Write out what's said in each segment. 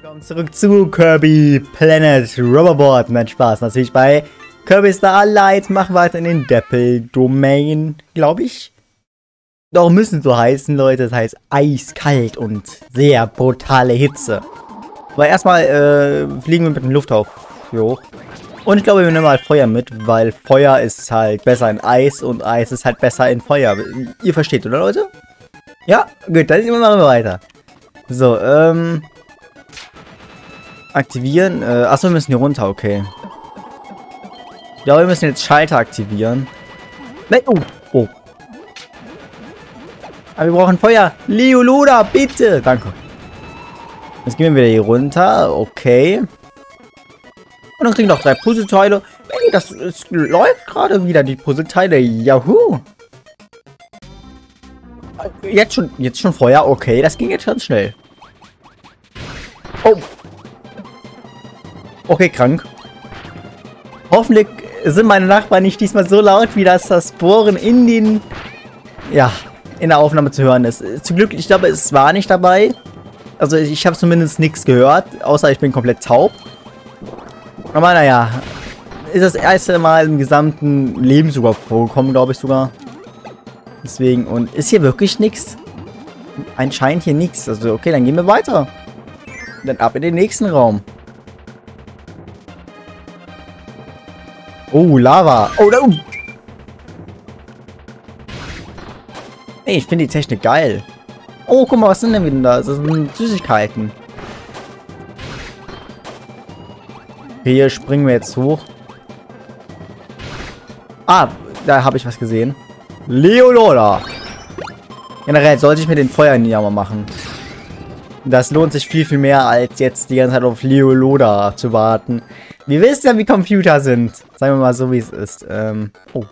Willkommen zurück zu Kirby Planet Rubberboard. Mein Spaß, natürlich bei Kirby Star Allies. Machen wir weiter in den Deppel-Domain, glaube ich. Doch müssen so heißen, Leute. Das heißt eiskalt und sehr brutale Hitze. Aber erstmal fliegen wir mit dem Lufthauch hoch. Und ich glaube, wir nehmen mal Feuer mit, weil Feuer ist halt besser in Eis und Eis ist halt besser in Feuer. Ihr versteht, oder Leute? Ja, gut, dann machen wir weiter. So, aktivieren. Achso, wir müssen hier runter, okay. Ich glaube, wir müssen jetzt Schalter aktivieren. Nein, oh, oh. Aber wir brauchen Feuer. Leoloda, bitte. Danke. Jetzt gehen wir wieder hier runter, okay. Und dann kriegen wir noch 3 Puzzleteile. Hey, das läuft gerade wieder, die Puzzleteile. Yahoo. Jetzt schon Feuer, okay. Das ging jetzt ganz schnell. Oh. Okay, krank. Hoffentlich sind meine Nachbarn nicht diesmal so laut, wie das Bohren in den... Ja, in der Aufnahme zu hören ist. Zum Glück, ich glaube, es war nicht dabei. Also ich habe zumindest nichts gehört, außer ich bin komplett taub. Aber naja, ist das erste Mal im gesamten Leben sogar vorgekommen, glaube ich sogar. Deswegen, und ist hier wirklich nichts? Anscheinend hier nichts. Also okay, dann gehen wir weiter. Dann ab in den nächsten Raum. Oh, Lava. Oh, da. Hey, ich finde die Technik geil. Oh, guck mal, was sind denn wieder da? Das sind Süßigkeiten. Okay, hier springen wir jetzt hoch. Ah, da habe ich was gesehen. Leoloda. Generell sollte ich mir den Feuer in die Jammer machen. Das lohnt sich viel, viel mehr, als jetzt die ganze Zeit auf Leoloda zu warten. Wir wissen ja, wie Computer sind. Sagen wir mal so, wie es ist. Oh.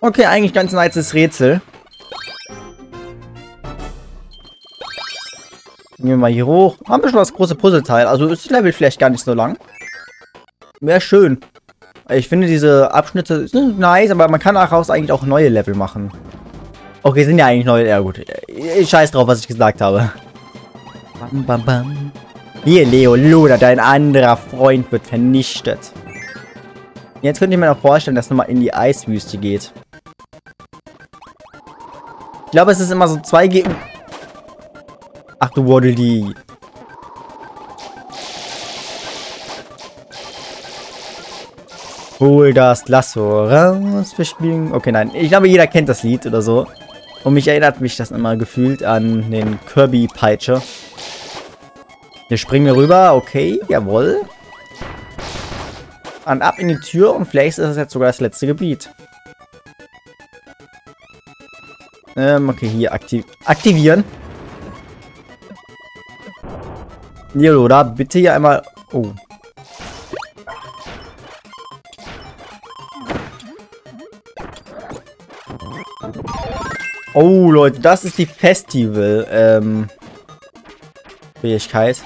Okay, eigentlich ganz nices Rätsel. Gehen wir mal hier hoch. Haben wir schon das große Puzzleteil. Also ist das Level vielleicht gar nicht so lang. Wäre schön. Ich finde diese Abschnitte sind nice, aber man kann daraus eigentlich auch neue Level machen. Okay, sind ja eigentlich neue. Ja gut. Ich scheiß drauf, was ich gesagt habe. Bam, bam, bam. Hier, Leoloda, dein anderer Freund wird vernichtet. Jetzt könnte ich mir noch vorstellen, dass nochmal in die Eiswüste geht. Ich glaube, es ist immer so 2 gegen... Ach du Waddle-Dee. Hol das Lasso raus für Spielen. Okay, nein. Ich glaube, jeder kennt das Lied oder so. Und mich erinnert mich das immer gefühlt an den Kirby-Peitsche. Hier springen wir rüber. Okay, jawohl. Und ab in die Tür. Und vielleicht ist das jetzt sogar das letzte Gebiet. Okay, hier aktivieren. Leoloda, bitte hier einmal... Oh. Oh, Leute, das ist die Festival, Fähigkeit.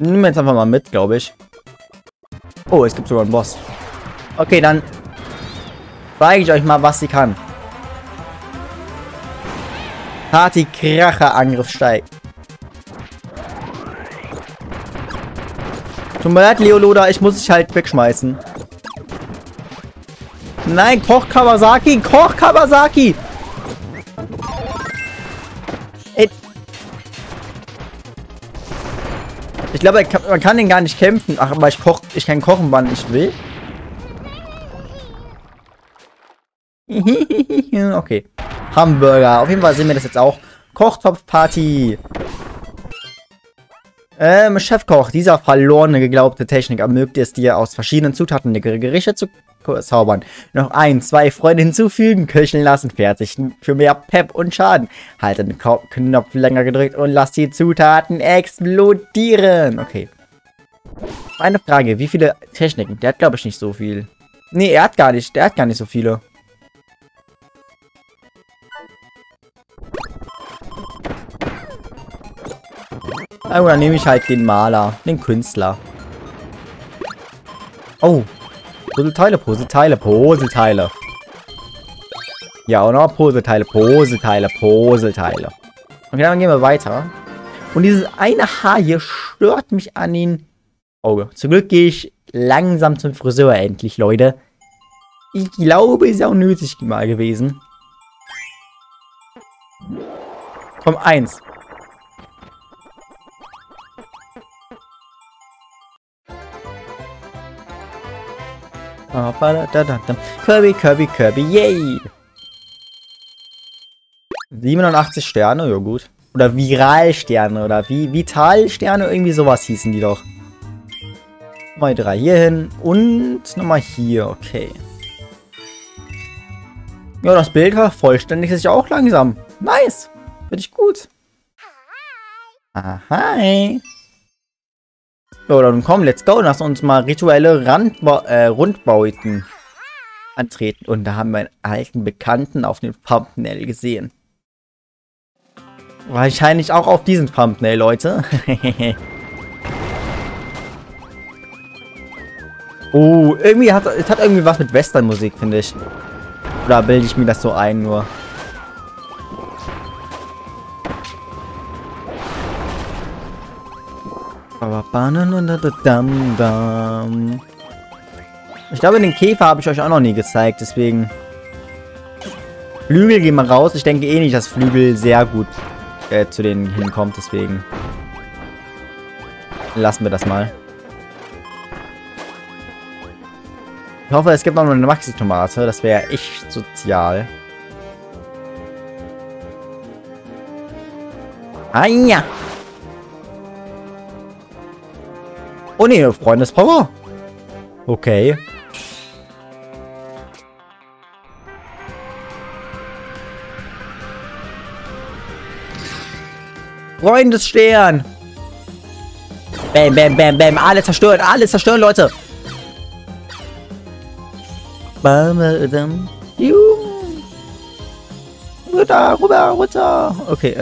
Nehmen wir jetzt einfach mal mit, glaube ich. Oh, es gibt sogar einen Boss. Okay, dann zeige ich euch mal, was sie kann. Party-Kracher-Angriff steigt. Tut mir leid, Leoloda, ich muss dich halt wegschmeißen. Nein, Koch Kawasaki, Koch Kawasaki! Ey. Ich glaube, man kann den gar nicht kämpfen. Ach, aber ich kann kochen, wann ich will. Okay. Hamburger. Auf jeden Fall sehen wir das jetzt auch. Kochtopf-Party. Chefkoch. Dieser verlorene geglaubte Technik ermöglicht es dir, aus verschiedenen Zutaten leckere Gerichte zu zaubern. Noch 1, 2 Freunde hinzufügen, köcheln lassen, fertig. Für mehr Pep und Schaden. Halte den Knopf länger gedrückt und lass die Zutaten explodieren. Okay. Eine Frage, wie viele Techniken? Der hat, glaube ich, nicht so viel. Nee, er hat gar nicht. Der hat gar nicht so viele. Also, dann nehme ich halt den Maler, den Künstler. Oh. Puzzleteile, Puzzleteile, Puzzleteile. Ja, und noch Puzzleteile, Puzzleteile, Puzzleteile. Okay, dann gehen wir weiter. Und dieses eine Haar hier stört mich an den Auge. Zum Glück gehe ich langsam zum Friseur endlich, Leute. Ich glaube, ist ja auch nötig mal gewesen. Komm, eins. Kirby, Kirby, Kirby, yay! 87 Sterne, ja gut. Oder Viralsterne, oder Vitalsterne, irgendwie sowas hießen die doch. Nochmal 3 hier hin und nochmal hier, okay. Ja, das Bild war vollständig, ist ja auch langsam. Nice, finde ich gut. Ah, hi. Ja, dann komm, let's go. Lass uns mal rituelle Rundbauten antreten. Und da haben wir einen alten Bekannten auf dem Thumbnail gesehen. Wahrscheinlich auch auf diesem Thumbnail, Leute. Oh, irgendwie hat es irgendwie was mit Westernmusik, finde ich. Oder bilde ich mir das so ein nur? Ich glaube, den Käfer habe ich euch auch noch nie gezeigt, deswegen. Flügel gehen mal raus. Ich denke eh nicht, dass Flügel sehr gut zu denen hinkommt, deswegen. Lassen wir das mal. Ich hoffe, es gibt noch eine Maxi-Tomate. Das wäre echt sozial. Ah ja! Oh ne, Freundespower. Okay. Freundesstern. Bam, bam, bam, bam. Alles zerstören, Leute. Runter, rüber, runter. Okay,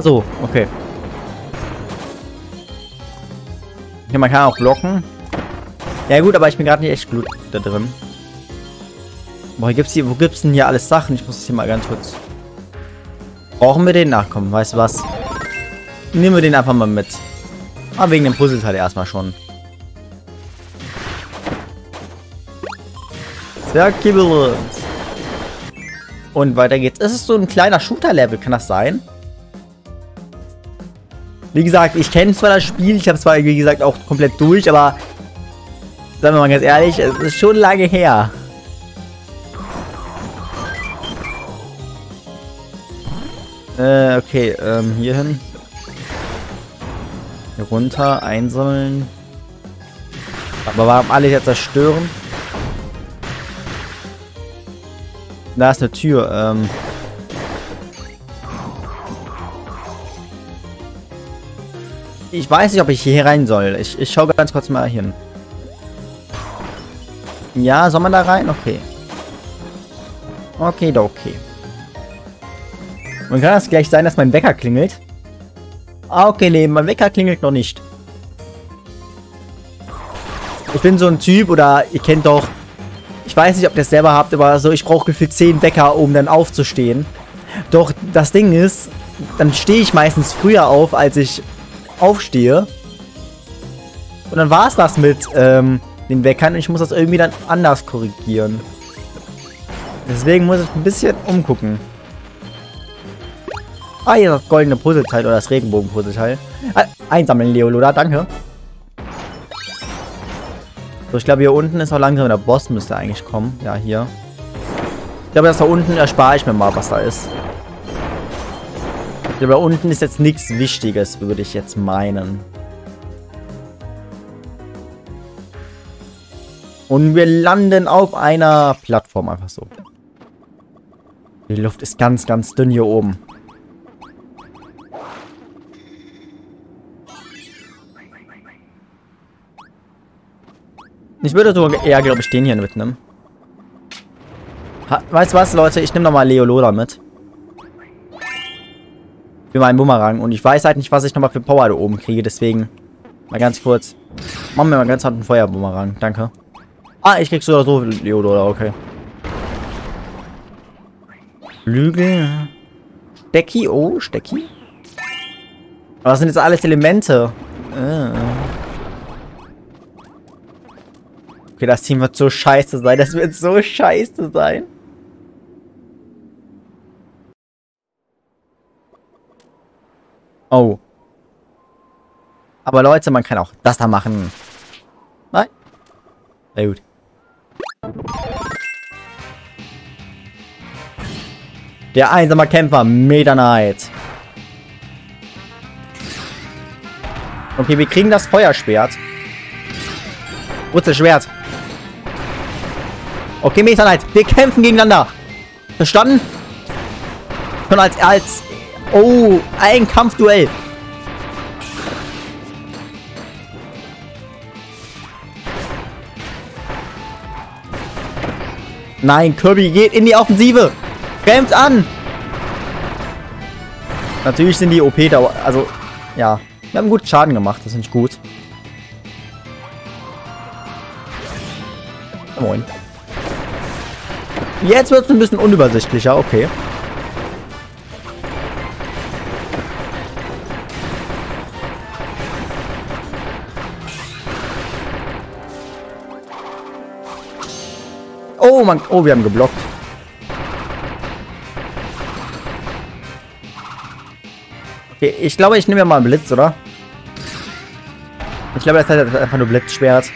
so, okay. Ja, man kann auch blocken. Ja gut, aber ich bin gerade nicht echt gut da drin. Boah, wo gibt's denn hier alles Sachen? Ich muss das hier mal ganz kurz... Brauchen wir den? Ach komm, weißt du was? Nehmen wir den einfach mal mit. Aber wegen dem Puzzleteil erstmal schon. Sehr kibbel. Und weiter geht's. Ist es so ein kleiner Shooter-Level? Kann das sein? Wie gesagt, ich kenne zwar das Spiel. Ich habe zwar, wie gesagt, auch komplett durch. Aber, sagen wir mal ganz ehrlich, es ist schon lange her. Okay. Hier hin. Hier runter. Einsammeln. Aber warum alle jetzt zerstören? Da ist eine Tür, Ich weiß nicht, ob ich hier rein soll. Ich schaue ganz kurz mal hin. Ja, soll man da rein? Okay. Okay, okay. Und kann das gleich sein, dass mein Wecker klingelt? Ah, okay, nee, mein Wecker klingelt noch nicht. Ich bin so ein Typ, oder ihr kennt doch... Ich weiß nicht, ob ihr das selber habt, aber so, ich brauche gefühlt 10 Wecker, um dann aufzustehen. Doch das Ding ist, dann stehe ich meistens früher auf, als ich aufstehe. Und dann war es das mit den Weckern und ich muss das irgendwie dann anders korrigieren. Deswegen muss ich ein bisschen umgucken. Ah, hier das goldene Puzzleteil oder das Regenbogen-Puzzleteil. Ah, einsammeln, Leoloda, danke. So, ich glaube, hier unten ist auch langsam der Boss, müsste eigentlich kommen. Ja, hier. Ich glaube, das da unten erspare ich mir mal, was da ist. Ich glaube, da unten ist jetzt nichts Wichtiges, würde ich jetzt meinen. Und wir landen auf einer Plattform, einfach so. Die Luft ist ganz, ganz dünn hier oben. Ich würde sogar eher, glaube ich, den hier mitnehmen. Weißt du was, Leute? Ich nehme nochmal Leolola mit. Für meinen Bumerang. Und ich weiß halt nicht, was ich nochmal für Power da oben kriege. Deswegen, mal ganz kurz. Machen wir mal ganz hart einen Feuerbumerang. Danke. Ah, ich krieg sogar so Leolola. Okay. Flügel. Stecki. Oh, Stecki. Aber das sind jetzt alles Elemente. Okay, das Team wird so scheiße sein. Das wird so scheiße sein. Oh. Aber Leute, man kann auch das da machen. Nein? Sehr gut. Der einsame Kämpfer, Meta Knight. Okay, wir kriegen das Feuerschwert. Wurzelschwert. Okay, Meta Knight, wir kämpfen gegeneinander. Verstanden? Schon als... Oh, ein Kampfduell. Nein, Kirby geht in die Offensive. Kämpft an. Natürlich sind die OP-Dauer... Also, ja. Wir haben gut Schaden gemacht, das ist nicht gut. Moin. Jetzt wird es ein bisschen unübersichtlicher, okay. Oh man, oh, wir haben geblockt. Okay, ich glaube, ich nehme ja mal einen Blitz, oder? Ich glaube, das ist einfach nur Blitzschwert.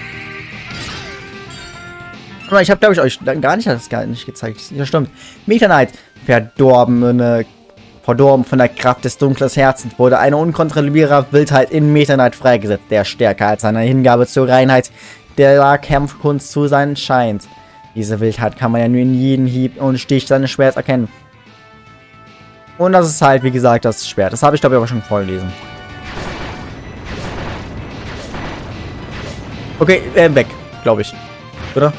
Ich habe, glaube ich, euch gar nicht gezeigt. Ja, stimmt. Meta Knight. Verdorben von der Kraft des dunklen Herzens wurde eine unkontrollierbare Wildheit in Meta Knight freigesetzt, der stärker als seine Hingabe zur Reinheit der Kampfkunst zu sein scheint. Diese Wildheit kann man ja nur in jedem Hieb und Stich seines Schwerts erkennen. Und das ist halt, wie gesagt, das Schwert. Das habe ich, glaube ich, aber schon vorgelesen. Okay, weg, glaube ich. Oder?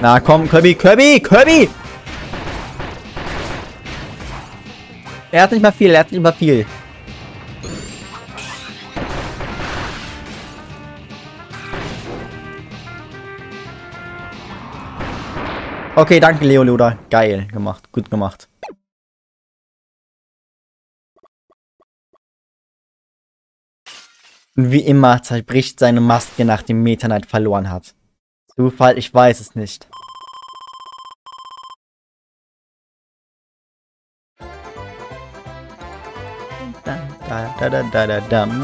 Na komm, Kirby! Er hat nicht mal viel. Okay, danke, Leolola. Geil gemacht, gut gemacht. Und wie immer zerbricht seine Maske, nachdem Meta Knight verloren hat. Zufall, ich weiß es nicht.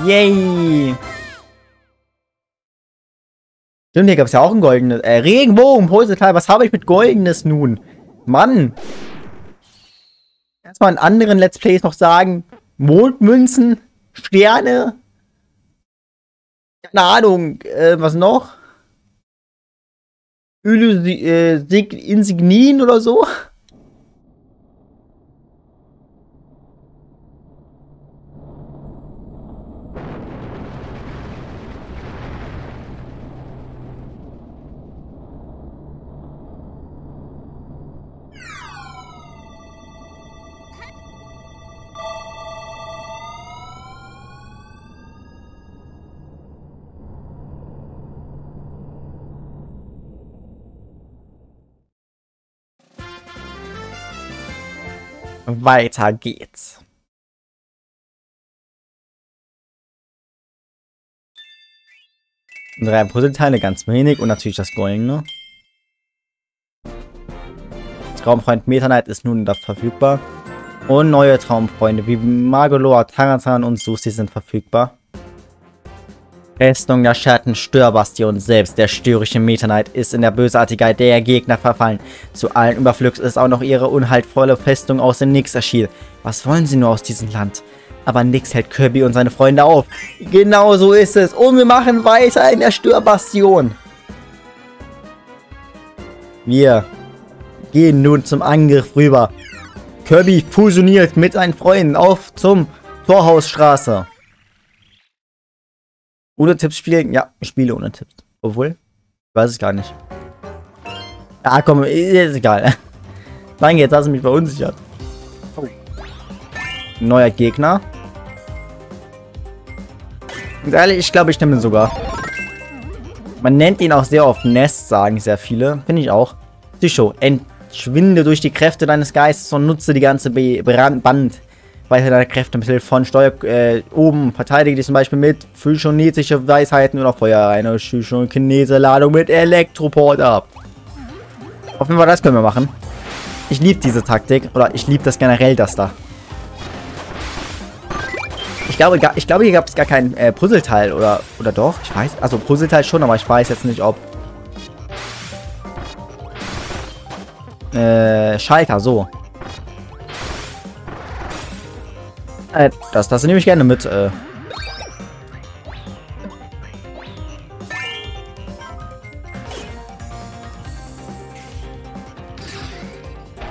Yay! Stimmt, hier gab es ja auch ein goldenes... Regenbogen, Posetal, was habe ich mit goldenes nun? Mann! Erstmal in anderen Let's Plays noch sagen, Mondmünzen, Sterne... Keine Ahnung, was noch? Insignien oder so? Weiter geht's. Drei Puzzleteile, ganz wenig und natürlich das Goldene. Traumfreund Meta Knight ist nun verfügbar. Und neue Traumfreunde wie Magolor, Tarantan und Susi sind verfügbar. Festung der Schatten, Störbastion selbst. Der störrische Meta Knight ist in der Bösartigkeit der Gegner verfallen. Zu allen Überflugs ist auch noch ihre unhaltvolle Festung aus dem Nix erschienen. Was wollen sie nur aus diesem Land? Aber nix hält Kirby und seine Freunde auf. Genau so ist es. Und wir machen weiter in der Störbastion. Wir gehen nun zum Angriff rüber. Kirby fusioniert mit seinen Freunden auf zum Torhausstraße. Ohne Tipps spielen? Ja, ich spiele ohne Tipps. Obwohl, ich weiß es gar nicht. Ah, komm, ist egal. Nein, jetzt hast du mich verunsichert. Oh. Neuer Gegner. Und ehrlich, ich glaube, ich nehme ihn sogar. Man nennt ihn auch sehr oft Nest, sagen sehr viele. Finde ich auch. Psycho, entschwinde durch die Kräfte deines Geistes und nutze die ganze Band. Weiter deine Kräfte mit Hilfe von Steuer oben. Verteidige dich zum Beispiel mit physiokinetische Weisheiten oder Feuer. Eine physiokinetische Ladung mit Elektroport ab. Auf jeden Fall, das können wir machen. Ich liebe diese Taktik. Oder ich liebe das generell, das da. Ich glaube hier gab es gar keinen Puzzleteil. Oder doch? Ich weiß. Also Puzzleteil schon, aber ich weiß jetzt nicht, ob... Schalter, so. Das nehme ich gerne mit.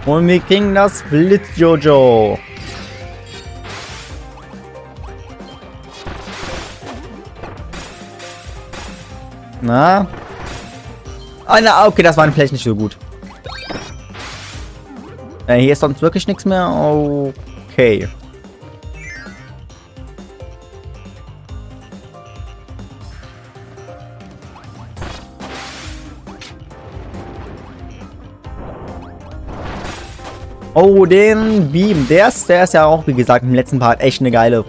Und wir kriegen das Blitz-Jojo. Na? Ah, na, okay, das war vielleicht nicht so gut. Hier ist sonst wirklich nichts mehr. Okay. Oh, den Beam. Der ist ja auch, wie gesagt, im letzten Part echt eine geile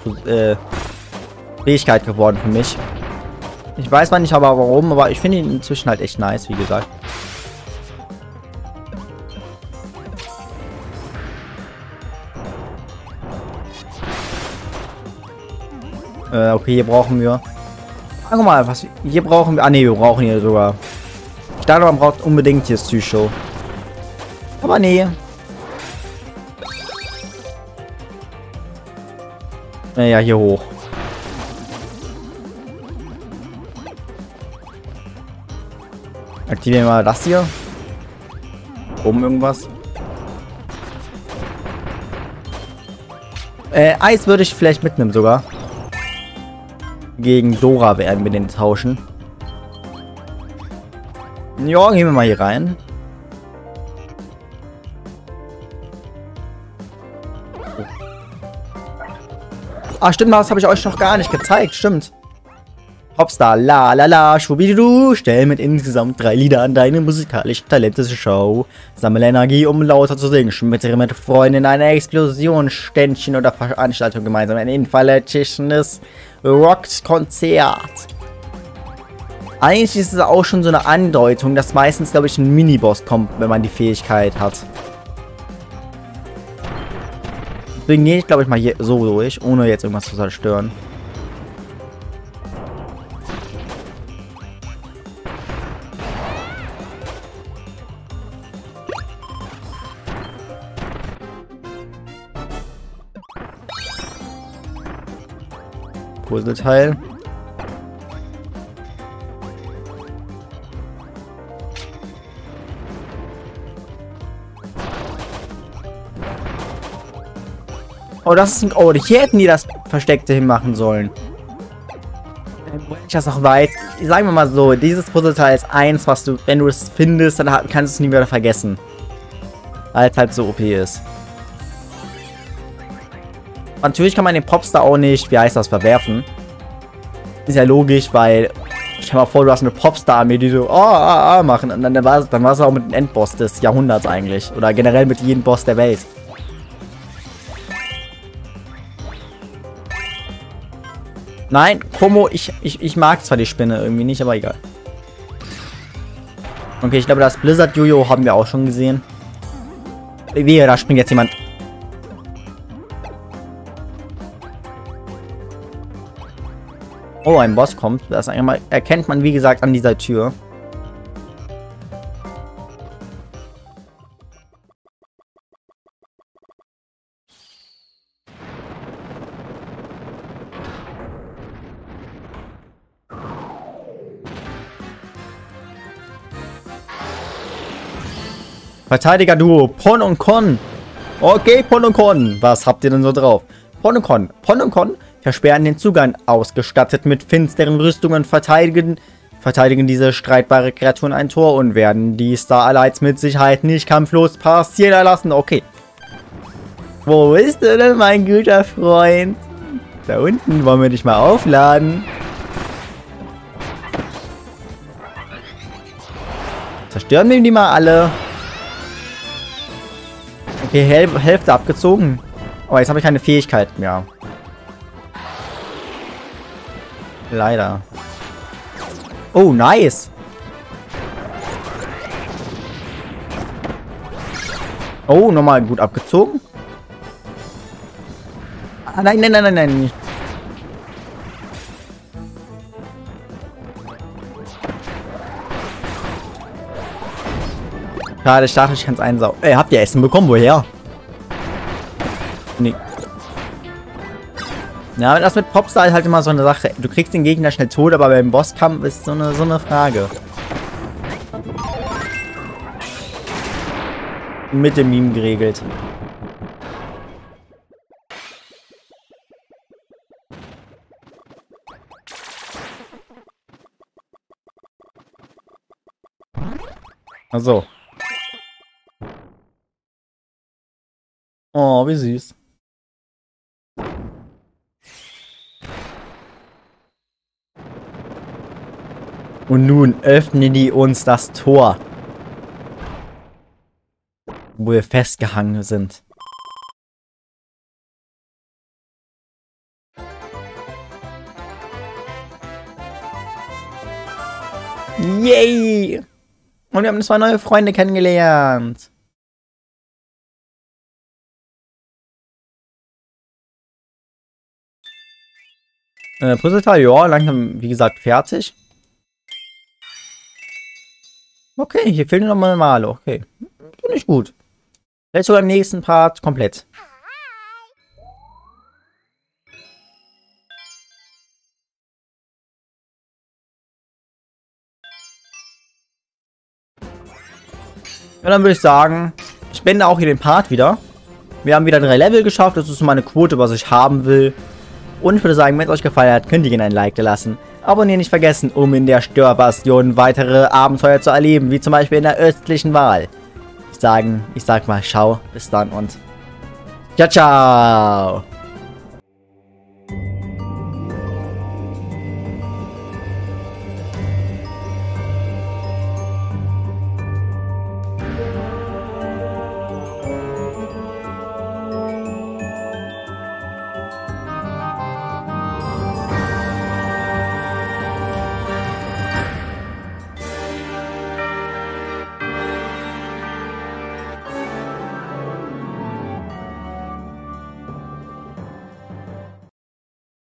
Fähigkeit geworden für mich. Ich weiß mal nicht, aber warum, aber ich finde ihn inzwischen halt echt nice, wie gesagt. Okay, hier brauchen wir... Guck mal, was... Hier brauchen wir... Ah, ne, wir brauchen hier sogar... Ich dachte, man braucht unbedingt hier Psycho. Aber nee. Naja, hier hoch. Aktivieren wir mal das hier. Oben irgendwas. Eis würde ich vielleicht mitnehmen sogar. Gegen Dora werden wir den tauschen. Ja, gehen wir mal hier rein. Ah, stimmt, das habe ich euch noch gar nicht gezeigt, stimmt. Popstar, la la la, schubidu, stell mit insgesamt 3 Liedern deine musikalische Talente zur Show. Sammle Energie, um lauter zu singen. Schmittere mit Freunden in einer Explosion, Ständchen oder Veranstaltung gemeinsam. Ein infalletisches Rock-Konzert. Eigentlich ist es auch schon so eine Andeutung, dass meistens, glaube ich, ein Miniboss kommt, wenn man die Fähigkeit hat. Deswegen gehe ich, glaube ich, mal hier so durch, ohne jetzt irgendwas zu zerstören. Puzzleteil. Oh, das ist ein... Oh, hier hätten die das Versteckte hinmachen sollen. Wenn ich das noch weiß. Sagen wir mal so, dieses Puzzleteil ist eins, was du, wenn du es findest, dann kannst du es nie wieder vergessen. Weil es halt so OP ist. Natürlich kann man den Popstar auch nicht, wie heißt das, verwerfen. Ist ja logisch, weil... Ich kann mal vor, du hast eine Popstar-Armee, die so... machen. Und dann war es auch mit dem Endboss des Jahrhunderts eigentlich. Oder generell mit jedem Boss der Welt. Nein, Como, ich mag zwar die Spinne irgendwie nicht, aber egal. Okay, ich glaube, das Blizzard-Jojo haben wir auch schon gesehen. Wehe, da springt jetzt jemand. Oh, ein Boss kommt. Das einmal erkennt man, wie gesagt, an dieser Tür. Verteidiger-Duo, Pon und Con. Okay, Pon und Con. Was habt ihr denn so drauf? Pon und Con. Pon und Con versperren den Zugang. Ausgestattet mit finsteren Rüstungen verteidigen diese streitbare Kreaturen ein Tor und werden die Star Allies mit Sicherheit nicht kampflos passieren lassen. Okay. Wo bist du denn, mein guter Freund? Da unten wollen wir dich mal aufladen. Zerstören wir die mal alle. Okay, Hälfte abgezogen. Aber jetzt habe ich keine Fähigkeit mehr. Leider. Oh, nice. Oh, nochmal gut abgezogen. Ah, nein, nein, nein, nein, nein. Schade, ich dachte, ich kann es einsaugen. Ey, habt ihr Essen bekommen? Woher? Nee. Ja, das mit Popstar ist halt immer so eine Sache. Du kriegst den Gegner schnell tot, aber beim Bosskampf ist so eine Frage. Mit dem Meme geregelt. Ach so. Oh, wie süß. Und nun öffnen die uns das Tor, wo wir festgehangen sind. Yay! Und wir haben 2 neue Freunde kennengelernt. Puzzleteil, ja, langsam, wie gesagt, fertig. Okay, hier fehlen noch mal Male, okay. Finde ich gut. Vielleicht sogar im nächsten Part komplett. Ja, dann würde ich sagen, ich beende auch hier den Part wieder. Wir haben wieder 3 Level geschafft, das ist meine Quote, was ich haben will. Und ich würde sagen, wenn es euch gefallen hat, könnt ihr gerne ein Like da lassen. Abonnieren nicht vergessen, um in der Störbastion weitere Abenteuer zu erleben, wie zum Beispiel in der östlichen Wahl. Ich sag mal, ciao, bis dann und ciao, ciao!